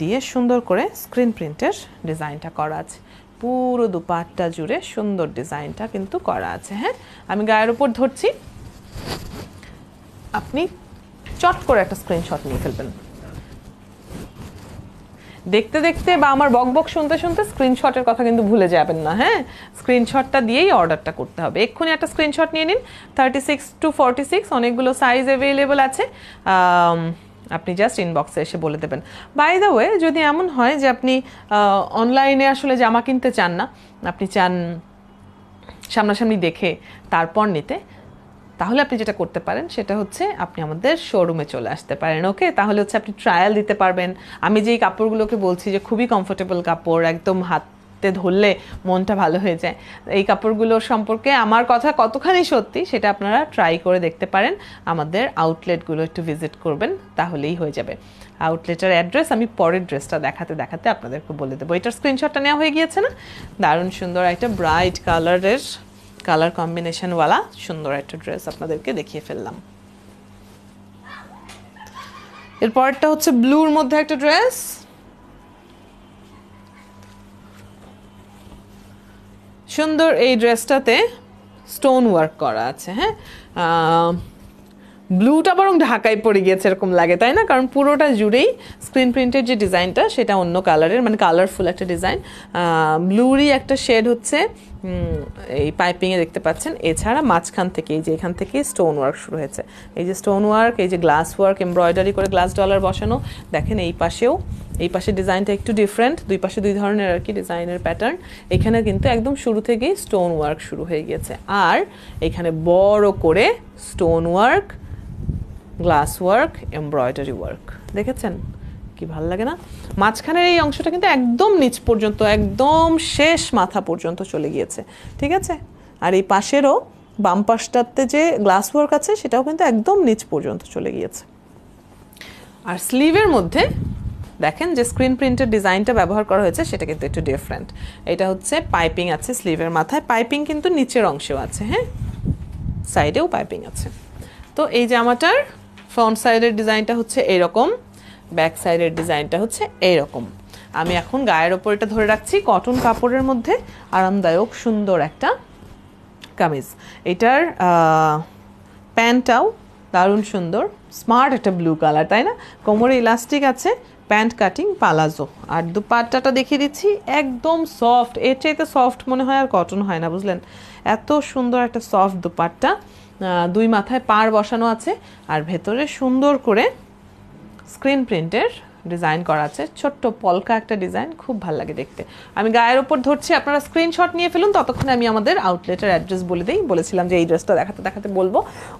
দিয়ে সুন্দর করে স্ক্রিন প্রিন্টের ডিজাইনটা করা আছে পুরো দুপাট্টা জুড়ে সুন্দর ডিজাইনটা কিন্তু করা আছে হ্যাঁ আমি গায়ের উপর ধরছি আপনি চট করে একটা স্ক্রিনশট নিয়ে ফেলবেন দেখতে দেখতে বা আমার বকবক শুনতে শুনতে স্ক্রিনশটের কথা কিন্তু ভুলে যাবেন না হ্যাঁ স্ক্রিনশটটা দিয়েই অর্ডারটা করতে হবে এক্ষুনি একটা স্ক্রিনশট নিয়ে নিন thirty-six to forty-six অনেকগুলো সাইজ अवेलेबल আছে আপনি জাস্ট ইনবক্সে এসে বলে দেবেন বাই দ্য ওয়ে যদি এমন হয় যে আপনি অনলাইনে আসলে জামা কিনতে চান না আপনি চান সামনাসামনি দেখে তারপর নিতে তাহলে আপনি যেটা করতে পারেন সেটা হচ্ছে আপনি আমাদের শোরুমে চলে আসতে পারেন ওকে তাহলে হচ্ছে আপনি ট্রায়াল দিতে পারবেন আমি যেই কাপড়গুলোকে বলছি যে খুবই কমফোর্টেবল কাপড় একদম হাত তে ধরলে মনটা ভালো হয়ে যায় এই কাপড়গুলো সম্পর্কে আমার কথা কতখানি সত্যি সেটা আপনারা ট্রাই করে দেখতে পারেন আমাদের আউটলেটগুলো একটু ভিজিট করবেন তাহলেই হয়ে যাবে আউটলেটের অ্যাড্রেস আমি পরের ড্রেসটা দেখাতে দেখাতে আপনাদেরকে বলে দেব এটার স্ক্রিনশটটা নেওয়া হয়ে গিয়েছে না দারুণ সুন্দর একটা ব্রাইট কালারের কালার কম্বিনেশন वाला সুন্দর একটা ড্রেস আপনাদেরকে দেখিয়ে ফেললাম এরপরটা হচ্ছে ব্লুর মধ্যে একটা ড্রেস সুন্দর এই ড্রেসটাতে স্টোন ওয়ার্ক করা আছে হ্যাঁ ব্লুটা বরং ঢাকায় পড়ে গিয়েছে এরকম লাগে তাই না কারণ পুরোটা জুড়েই স্ক্রিন প্রিন্টের যে ডিজাইনটা সেটা অন্য কালারের মানে কালারফুল একটা ডিজাইন ব্লুরই একটা শেড হচ্ছে এই পাইপিংয়ে দেখতে পাচ্ছেন এছাড়া মাঝখান থেকে এই যে এখান থেকে স্টোন ওয়ার্ক শুরু হয়েছে এই যে স্টোন ওয়ার্ক এই যে গ্লাস ওয়ার্ক এমব্রয়ডারি করে গ্লাস ডলার বসানো দেখেন এই পাশেও এই পাশে ডিজাইনটা একটু ডিফারেন্ট দুই পাশে দুই ধরনের আর কি ডিজাইনের প্যাটার্ন এখানে কিন্তু একদম শুরু থেকেই স্টোন ওয়ার্ক শুরু হয়ে গেছে আর এখানে বড় করে stone work glass work embroidery work দেখেছেন কি ভালো লাগে না মাঝখানের এই অংশটা কিন্তু একদম নিচ পর্যন্ত একদম শেষ মাথা পর্যন্ত চলে গিয়েছে ঠিক আছে আর এই পাশেরও বাম পাশটাতে যে গ্লাস ওয়ার্ক আছে সেটাও কিন্তু একদম নিচ পর্যন্ত চলে গিয়েছে আর স্লিভের মধ্যে দেখেন যে স্ক্রিন প্রিন্টের ডিজাইনটা ব্যবহার করা হয়েছে সেটা কিন্তু একটু ডিফারেন্ট এটা হচ্ছে পাইপিং আছে স্লিভের মাথায় পাইপিং কিন্তু নিচের অংশেও আছে হ্যাঁ সাইডেও পাইপিং আছে তো এই জামাটার ফ্রন্ট সাইডের ডিজাইনটা হচ্ছে এরকম ব্যাক সাইডের ডিজাইনটা হচ্ছে এরকম আমি এখন গায়ের উপর এটা ধরে রাখছি কটন কাপড়ের মধ্যে আরামদায়ক সুন্দর একটা কামিজ এটার প্যান্টটাও দারুণ সুন্দর স্মার্ট একটা ব্লু কালার তাই না কোমরে ইলাস্টিক আছে প্যান্ট কাটিং পালাজো আর দুপাট্টাটা দেখিয়ে দিচ্ছি একদম সফট এর চাইতে সফট মনে হয় আর কটন হয় না বুঝলেন এত সুন্দর একটা সফট দুপাট্টা দুই মাথায় পাড় বসানো আছে আর ভেতরে সুন্দর করে স্ক্রিন প্রিন্টের ডিজাইন করা আছে ছোট্ট পলকা একটা ডিজাইন খুব ভালো লাগে দেখতে আমি গায়ের উপর ধরছি আপনারা স্ক্রিনশট নিয়ে ফেলুন ততক্ষণে আমি আমাদের আউটলেটের অ্যাড্রেস বলে দিই বলেছিলাম যে এই ড্রেসটা দেখাতে দেখাতে বলবো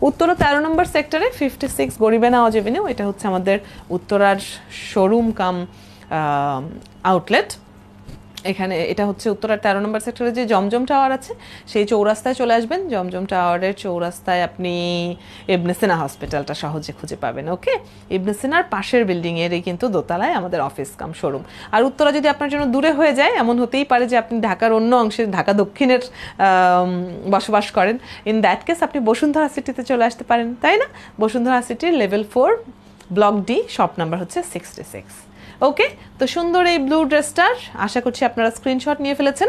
উত্তরা তেরো নম্বর সেক্টরে ফিফটি সিক্স গরিবেন আওয়াজ এভিনিউ এটা হচ্ছে আমাদের উত্তরার শোরুম কাম আউটলেট এখানে এটা হচ্ছে উত্তরার তেরো নম্বর সেক্টরে যে জমজম টাওয়ার আছে সেই চৌরাস্তায় চলে আসবেন। জমজম টাওয়ারের চৌরাস্তায় আপনি ইবনে সিনা হসপিটালটা সহজে খুঁজে পাবেন। ওকে, ইবনে সিনার পাশের বিল্ডিংয়েরই কিন্তু দোতলায় আমাদের অফিস কাম শোরুম। আর উত্তরা যদি আপনার জন্য দূরে হয়ে যায়, এমন হতেই পারে যে আপনি ঢাকার অন্য অংশে, ঢাকা দক্ষিণের বসবাস করেন, ইন দ্যাট কেস আপনি বসুন্ধরা সিটিতে চলে আসতে পারেন, তাই না? বসুন্ধরা সিটির level four block D, shop number হচ্ছে সিক্সটি সিক্স। ওকে, তো সুন্দর এই ব্লু ড্রেসটার আশা করছি আপনারা স্ক্রিনশট নিয়ে ফেলেছেন।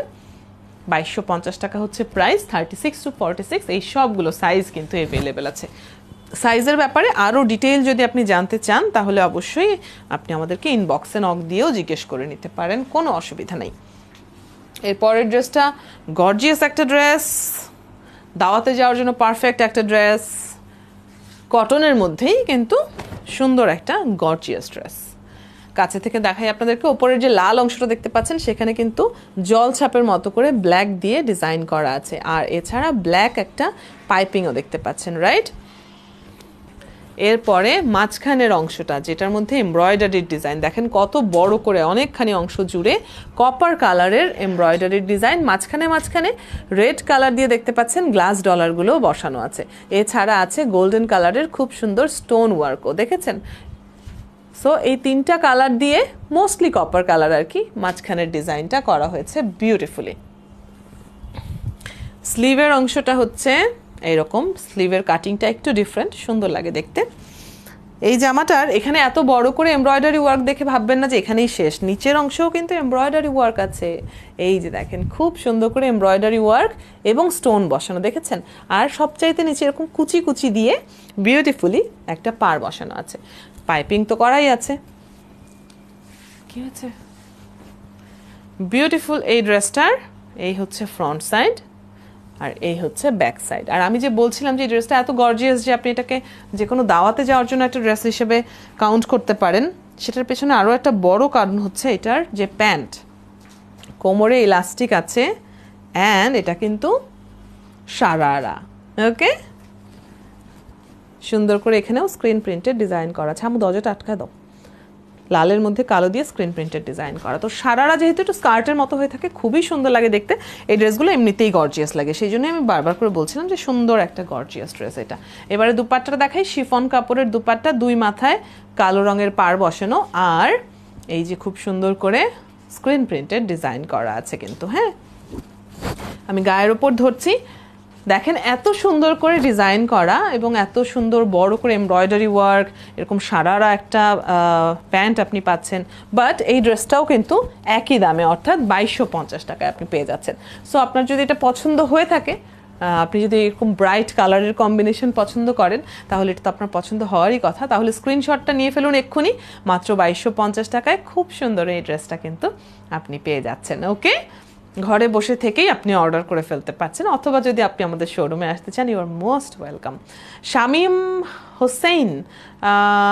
বাইশশো পঞ্চাশ টাকা হচ্ছে price. Thirty six to forty six এই সবগুলো সাইজ কিন্তু অ্যাভেলেবেল আছে। সাইজের ব্যাপারে আরও ডিটেইল যদি আপনি জানতে চান তাহলে অবশ্যই আপনি আমাদেরকে ইনবক্সে নক দিয়েও জিজ্ঞেস করে নিতে পারেন, কোনো অসুবিধা নেই। এরপরের ড্রেসটা গর্জিয়াস একটা ড্রেস, দাওয়াতে যাওয়ার জন্য পারফেক্ট একটা ড্রেস, কটনের মধ্যেই কিন্তু সুন্দর একটা গর্জিয়াস ড্রেস। কাছে থেকে দেখাই আপনাদেরকে। ওপরের যে লাল অংশটা দেখতে পাচ্ছেন সেখানে কিন্তু জল ছাপের মতো করে ব্ল্যাক দিয়ে ডিজাইন করা আছে, আর এছাড়া ব্ল্যাক একটা পাইপিংও দেখতে পাচ্ছেন, রাইট? এরপরে মাঝখানের অংশটা যেটার মধ্যে এমব্রয়ডারির ডিজাইন, দেখেন কত বড় করে অনেকখানি অংশ জুড়ে কপার কালারের এমব্রয়ডারির ডিজাইন, মাঝখানে মাঝখানে রেড কালার দিয়ে দেখতে পাচ্ছেন গ্লাস ডলারগুলো বসানো আছে, এছাড়া আছে গোল্ডেন কালারের খুব সুন্দর স্টোন ওয়ার্কও, দেখেছেন? সো এই তিনটা কালার দিয়ে, মোস্টলি কপার কালার আর কি, মাঝখানের ডিজাইনটা করা হয়েছে বিউটিফুলি। স্লিভের অংশটা হচ্ছে এইরকম, স্লিভের কাটিংটা একটু ডিফারেন্ট, সুন্দর লাগে দেখতে। এই জামাটার এখানে এত বড় করে এমব্রয়ডারি ওয়ার্ক দেখে ভাববেন না যে এখানেই শেষ, নিচের অংশেও কিন্তু এমব্রয়ডারি ওয়ার্ক আছে। এই যে দেখেন, খুব সুন্দর করে এমব্রয়ডারি ওয়ার্ক এবং স্টোন বসানো, দেখেছেন? আর সবচাইতে নিচে এরকম কুচি কুচি দিয়ে বিউটিফুলি একটা পার বসানো আছে, পাইপিং তো করাই আছে। কি হচ্ছে বিউটিফুল এই ড্রেসটার। এই হচ্ছে ফ্রন্ট সাইড আর এই হচ্ছে ব্যাক সাইড। আর আমি যে বলছিলাম যে ড্রেসটা এত গর্জিয়াস যে আপনি এটাকে যে কোনো দাওয়াতে যাওয়ার জন্য একটা ড্রেস হিসেবে কাউন্ট করতে পারেন, সেটার পেছনে আরও একটা বড় কারণ হচ্ছে এটার যে প্যান্ট, কোমরে ইলাস্টিক আছে, অ্যান্ড এটা কিন্তু সারারা। ওকে, সুন্দর করে এখানেও স্ক্রিন প্রিন্টের ডিজাইন করা আছে। আমি দরজাটা আটকা দাও, লালের মধ্যে কালো দিয়ে স্ক্রিন প্রিন্টের ডিজাইন করা। তো সারারা যেহেতু একটু স্কার্টের মতো হয়ে থাকে, খুবই সুন্দর লাগে দেখতে। এই ড্রেসগুলো এমনিতেই গর্জিয়াস লাগে, সেই জন্য আমি বারবার করে বলছিলাম যে সুন্দর একটা গর্জিয়াস ড্রেস এটা। এবারে দুপাট্টাটা দেখাই। শিফন কাপড়ের দুপাট্টা, দুই মাথায় কালো রঙের পার বসানো, আর এই যে খুব সুন্দর করে স্ক্রিন প্রিন্টের ডিজাইন করা আছে কিন্তু। হ্যাঁ, আমি গায়ের ওপর ধরছি, দেখেন এত সুন্দর করে ডিজাইন করা এবং এত সুন্দর বড় করে এমব্রয়ডারি ওয়ার্ক, এরকম সারারা একটা প্যান্ট আপনি পাচ্ছেন। বাট এই ড্রেসটাও কিন্তু একই দামে, অর্থাৎ বাইশশো পঞ্চাশ টাকায় আপনি পেয়ে যাচ্ছেন। সো আপনার যদি এটা পছন্দ হয়ে থাকে, আপনি যদি এরকম ব্রাইট কালারের কম্বিনেশন পছন্দ করেন, তাহলে এটা তো আপনার পছন্দ হওয়ারই কথা। তাহলে স্ক্রিনশটটা নিয়ে ফেলুন এক্ষুনি, মাত্র বাইশশো পঞ্চাশ টাকায় খুব সুন্দর এই ড্রেসটা কিন্তু আপনি পেয়ে যাচ্ছেন। ওকে, ঘরে বসে থেকেই আপনি অর্ডার করে ফেলতে পারছেন, অথবা যদি আপনি আমাদের শোরুমে আসতে চান, you are most welcome. Shamim Hossain,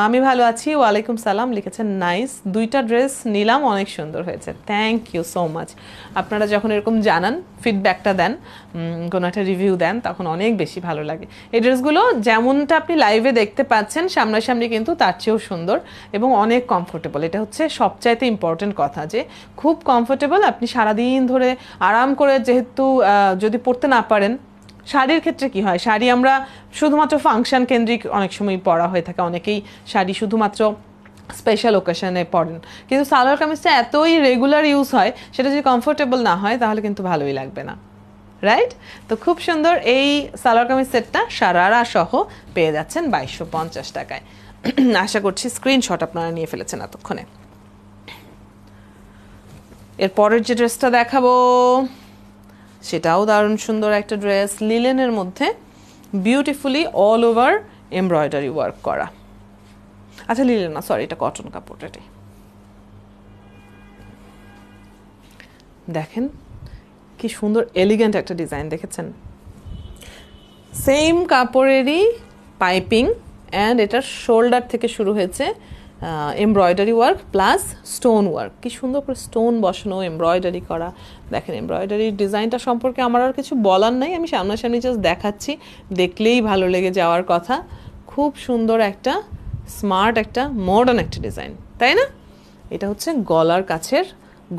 আমি ভালো আছি, ওয়ালাইকুম সালাম, লিখেছেন নাইস, দুইটা ড্রেস নিলাম, অনেক সুন্দর হয়েছে। Thank you so much. আপনারা যখন এরকম জানান, ফিডব্যাকটা দেন, কোনো একটা রিভিউ দেন, তখন অনেক বেশি ভালো লাগে। এই ড্রেসগুলো যেমনটা আপনি লাইভে দেখতে পাচ্ছেন সামনাসামনি কিন্তু তার চেয়েও সুন্দর এবং অনেক কমফোর্টেবল। এটা হচ্ছে সবচাইতে ইম্পর্টেন্ট কথা, যে খুব কমফোর্টেবল। আপনি সারাদিন ধরে আরাম করে, যেহেতু যদি পড়তে না পারেন, শাড়ির ক্ষেত্রে কি হয়, শাড়ি আমরা শুধুমাত্র ফাংশন কেন্দ্রিক অনেক সময় পরা হয়ে থাকে, অনেকেই শাড়ি শুধুমাত্র স্পেশাল ওকেশনে পরেন, কিন্তু সালোয়ার কামিজটা এতই রেগুলার ইউজ হয়, সেটা যদি কমফোর্টেবল না হয় তাহলে কিন্তু ভালোই লাগবে না, রাইট? তো খুব সুন্দর এই সালোয়ার কামিজ সেটটা সারারা সহ পেয়ে যাচ্ছেন বাইশশো পঞ্চাশ টাকায়। আশা করছি স্ক্রিনশট আপনারা নিয়ে ফেলেছেন এতক্ষণে। এর পরের যে ড্রেসটা দেখাবো সেটাও দারুণ সুন্দর একটা ড্রেস, লিলেনের মধ্যে beautifully all over embroidery work করা। আচ্ছা লিলেন না, সরি, এটা কটন কাপড়। এটি দেখেন কি সুন্দর এলিগেন্ট একটা ডিজাইন, দেখেছেন? সেম কাপড়েরই পাইপিং, অ্যান্ড এটার শোল্ডার থেকে শুরু হয়েছে embroidery work plus stone work. কি সুন্দর করে স্টোন বসানো, এমব্রয়ডারি করা, দেখেন এমব্রয়ডারির ডিজাইনটা সম্পর্কে আমার আর কিছু বলার নাই, আমি সামনাসামনি জাস্ট দেখাচ্ছি, দেখলেই ভালো লেগে যাওয়ার কথা। খুব সুন্দর একটা স্মার্ট, একটা মডার্ন একটা ডিজাইন, তাই না? এটা হচ্ছে গলার কাছের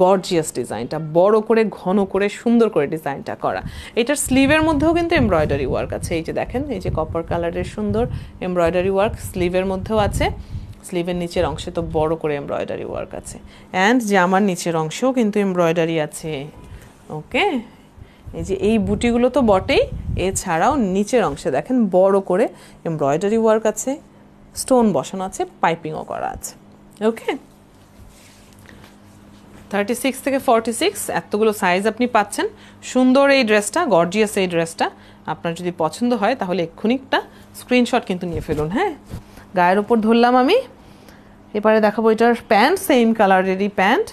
গর্জিয়াস ডিজাইনটা বড় করে ঘন করে সুন্দর করে ডিজাইনটা করা। এটার স্লিভের মধ্যেও কিন্তু এমব্রয়ডারি ওয়ার্ক আছে, এই যে দেখেন, এই যে কপার কালারের সুন্দর এমব্রয়ডারি ওয়ার্ক স্লিভের মধ্যেও আছে। স্লিভের নিচের অংশে তো বড় করে এমব্রয়ডারি ওয়ার্ক আছে, অ্যান্ড জামার নিচের অংশেও কিন্তু এমব্রয়ডারি আছে। ওকে, এই যে এই বুটিগুলো তো বটেই, এছাড়াও নিচের অংশে দেখেন বড় করে এমব্রয়ডারি ওয়ার্ক আছে, স্টোন বসানো আছে, পাইপিংও করা আছে। ওকে, থার্টি সিক্স থেকে ফর্টি সিক্স এতগুলো সাইজ আপনি পাচ্ছেন। সুন্দর এই ড্রেসটা, গর্জিয়াস এই ড্রেসটা আপনার যদি পছন্দ হয় তাহলে এক্ষুনিকটা স্ক্রিনশট কিন্তু নিয়ে ফেলুন। হ্যাঁ, গায়ের ওপর ধরলাম আমি, এবারে দেখাবো এটার প্যান্ট। সেম কালারেরই প্যান্ট,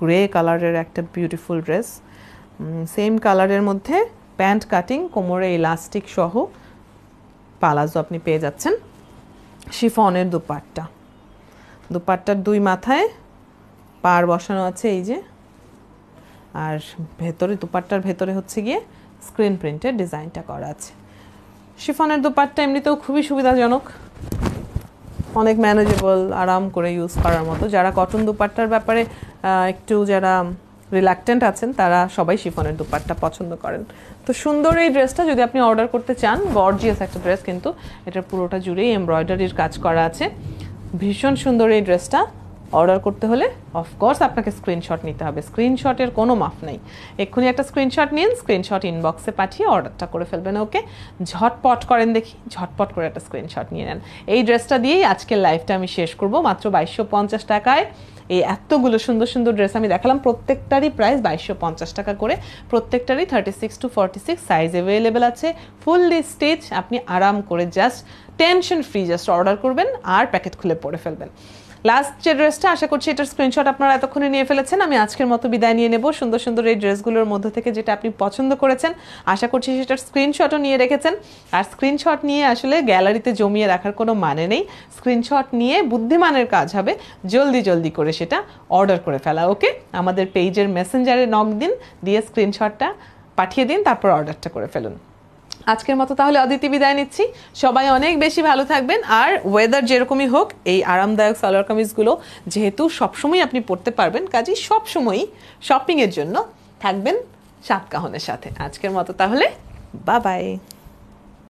গ্রে কালারের একটা বিউটিফুল ড্রেস, সেম কালারের মধ্যে প্যান্ট কাটিং, কোমরে ইলাস্টিক সহ পালাজো আপনি পেয়ে যাচ্ছেন। শিফনের দুপাট্টা, দুপাট্টার দুই মাথায় পার বসানো আছে এই যে, আর ভেতরে দুপাট্টার ভেতরে হচ্ছে গিয়ে স্ক্রিন প্রিন্টের ডিজাইনটা করা আছে। শিফনের দুপাট্টা এমনিতেও খুবই সুবিধাজনক, অনেক ম্যানেজেবল, আরাম করে ইউজ করার মতো। যারা কটন দুপাট্টার ব্যাপারে একটু যারা রিল্যাক্টেন্ট আছেন তারা সবাই শিফনের দুপাট্টা পছন্দ করেন। তো সুন্দর এই ড্রেসটা যদি আপনি অর্ডার করতে চান, গর্জিয়াস একটা ড্রেস, কিন্তু এটার পুরোটা জুড়েই এমব্রয়ডারির কাজ করা আছে। ভীষণ সুন্দর এই ড্রেসটা। অর্ডার করতে হলে অফকোর্স আপনাকে স্ক্রিনশট নিতে হবে, স্ক্রিনশটের কোনো মাফ নেই। এক্ষুনি একটা স্ক্রিনশট নিন, স্ক্রিনশট ইনবক্সে পাঠিয়ে অর্ডারটা করে ফেলবেন। ওকে, ঝটপট করেন দেখি, ঝটপট করে একটা স্ক্রিনশট নিয়ে নেন। এই ড্রেসটা দিয়েই আজকের লাইভটা আমি শেষ করব। মাত্র বাইশশো পঞ্চাশ টাকায় এই এতগুলো সুন্দর সুন্দর ড্রেস আমি দেখালাম, প্রত্যেকটারই প্রাইস বাইশশো পঞ্চাশ টাকা করে, প্রত্যেকটারই thirty six to forty six size available আছে, ফুললি স্টিচ। আপনি আরাম করে just tension free just order করবেন আর প্যাকেট খুলে পরে ফেলবেন। লাস্ট যে ড্রেসটা, আশা করছি এটার স্ক্রিনশট আপনারা এতক্ষণে নিয়ে ফেলেছেন। আমি আজকের মতো বিদায় নিয়ে নেব। সুন্দর সুন্দর এই ড্রেসগুলোর মধ্যে থেকে যেটা আপনি পছন্দ করেছেন, আশা করছি সেটার স্ক্রিনশটও নিয়ে রেখেছেন। আর স্ক্রিনশট নিয়ে আসলে গ্যালারিতে জমিয়ে রাখার কোনো মানে নেই, স্ক্রিনশট নিয়ে বুদ্ধিমানের কাজ হবে জলদি জলদি করে সেটা অর্ডার করে ফেলা। ওকে, আমাদের পেজের মেসেঞ্জারে নক দিন, দিয়ে স্ক্রিনশটটা পাঠিয়ে দিন, তারপর অর্ডারটা করে ফেলুন। আজকের মতো তাহলে অদিতি বিদায় নিচ্ছি। সবাই অনেক বেশি ভালো থাকবেন। আর ওয়েদার যেরকমই হোক, এই আরামদায়ক সালোয়ার কামিজগুলো যেহেতু সবসময় আপনি পরতে পারবেন, কাজেই সবসময়ই শপিংয়ের জন্য থাকবেন সাতকাহনের সাথে। আজকের মতো তাহলে বা বাই।